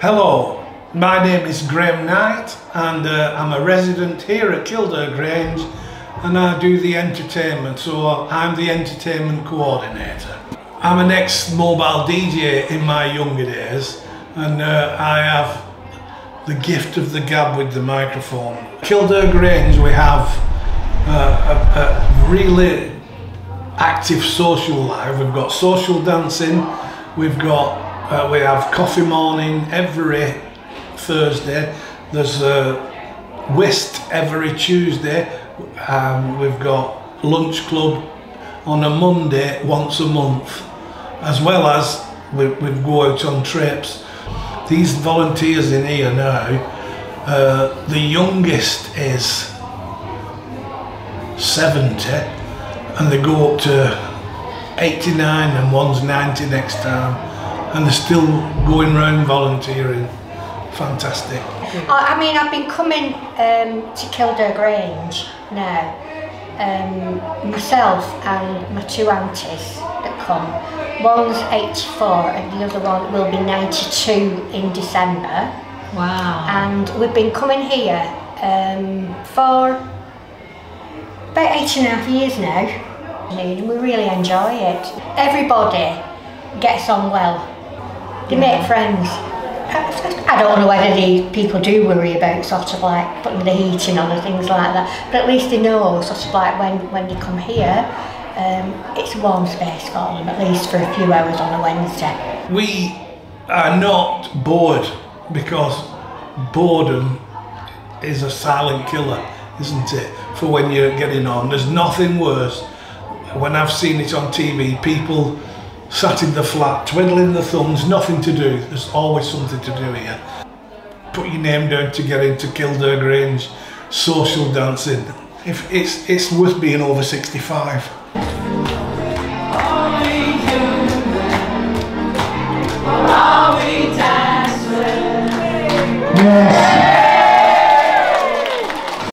Hello, my name is Graham Knight and I'm a resident here at Kildare Grange and I do the entertainment, so I'm the entertainment coordinator. I'm an ex-mobile DJ in my younger days and I have the gift of the gab with the microphone. Kildare Grange, we have a really active social life. We've got social dancing, we have coffee morning every Thursday, there's a whist every Tuesday, we've got lunch club on a Monday once a month, as well as we go out on trips. These volunteers in here now, the youngest is 70 and they go up to 89 and one's 90 next time. And they're still going round volunteering. Fantastic. I mean, I've been coming to Kildare Grange now, myself and my two aunties that come. One's 84 and the other one will be 92 in December. Wow. And we've been coming here for about 8.5 years now. And we really enjoy it. Everybody gets on well. They make friends. I don't know whether these people do worry about sort of like putting the heating on and things like that, but at least they know sort of like when they come here, it's a warm space for them, at least for a few hours on a Wednesday. We are not bored, because boredom is a silent killer, isn't it, for when you're getting on. There's nothing worse. When I've seen it on TV, people sat in the flat, twiddling their thumbs, nothing to do. There's always something to do here. Put your name down to get into Kildare Grange, social dancing. It's worth being over 65.